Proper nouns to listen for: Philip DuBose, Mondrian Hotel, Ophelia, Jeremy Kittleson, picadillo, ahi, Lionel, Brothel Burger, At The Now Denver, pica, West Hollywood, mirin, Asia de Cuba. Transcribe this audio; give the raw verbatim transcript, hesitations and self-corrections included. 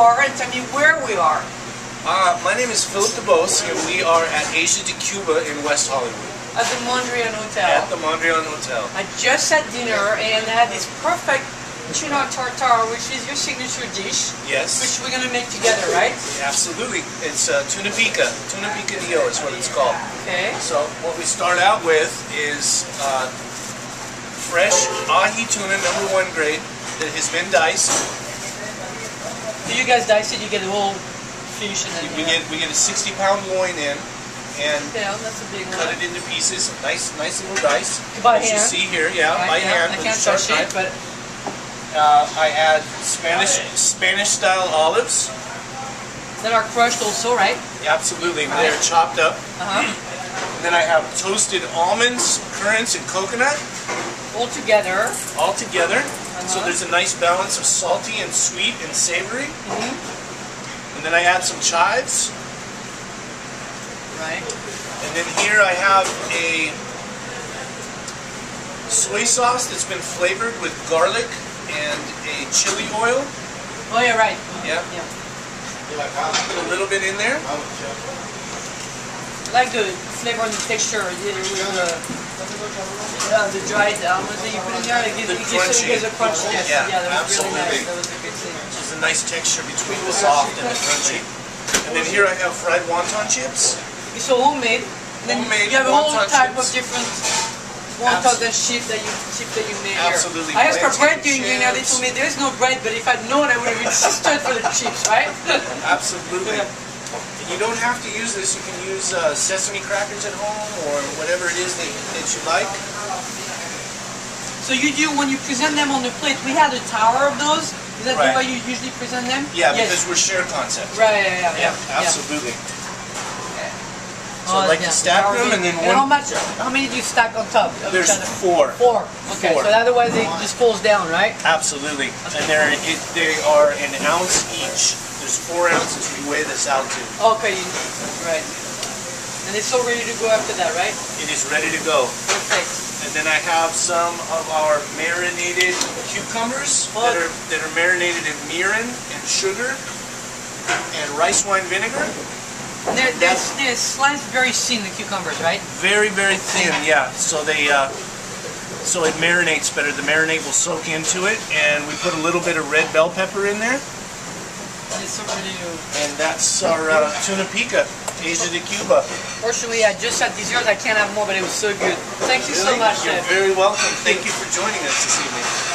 are and tell me where we are. Uh, my name is Philip DuBose, and we are at Asia de Cuba in West Hollywood. At the Mondrian Hotel. At the Mondrian Hotel. I just had dinner and had this perfect tuna tartare, which is your signature dish. Yes. Which we're going to make together, right? Yeah, absolutely. It's uh, tuna pica. Tuna picadillo is what it's called. Okay. So what we start out with is uh, fresh ahi tuna, number one grade, that has been diced. Do you guys dice it? You get the whole fish and then we, we get we get a sixty pound loin in. And yeah, that's a big cut one. It into pieces, nice, nice little dice. By As hand. You see here, yeah, by, by hand. hand. I with can't touch it, but uh, I add Spanish, Spanish-style olives that are crushed, also, right? Yeah, absolutely, right. They're chopped up. Uh-huh. And then I have toasted almonds, currants, and coconut. All together. All together. Uh-huh. So there's a nice balance of salty and sweet and savory. Mm-hmm. And then I add some chives. Right. And then here I have a soy sauce that's been flavored with garlic and a chili oil. Oh yeah, right. Yeah. yeah. Put a little bit in there. I like the flavor and the texture with the, uh, the dried almonds that you put in there. It gives, the it gives, it gives a crunch. Yes. Yeah, yeah, that was really nice. That was a good thing. There's a nice texture between the soft and the crunchy. And then here I have fried wonton chips. It's so homemade. Then homemade you have a whole type chips. of different wonton chips that you chip that you made Absolutely. here. I asked for bread during the United States. There is no bread, but if I'd known, I would have resisted for the chips, right? Absolutely. And you don't have to use this. You can use uh, sesame crackers at home or whatever it is that, that you like. So you do when you present them on the plate. We had a tower of those. Is that right. the way you usually present them? Yeah, yes. because we're share concepts. Right. Yeah. Yeah. yeah, yeah absolutely. Yeah. So oh, like yeah. to stack them and then and one... How, much, how many do you stack on top? There's four. Four. Okay, four. So otherwise it just falls down, right? Absolutely. Okay. And they're, it, they are an ounce each. There's four ounces we weigh this out to. Okay, right. And it's all ready to go after that, right? It is ready to go. Perfect. And then I have some of our marinated cucumbers oh. that are that are marinated in mirin and sugar and rice wine vinegar. They're, they're, they're sliced very thin, the cucumbers, right? Very, very thin, yeah. So they, uh, so it marinates better. The marinade will soak into it, and we put a little bit of red bell pepper in there. It's so pretty. And that's our uh, tuna pica, Asia de Cuba. Fortunately, I just had dessert. I can't have more, but it was so good. Thank you really? so much, You're Dad. very welcome. Thank you for joining us this evening.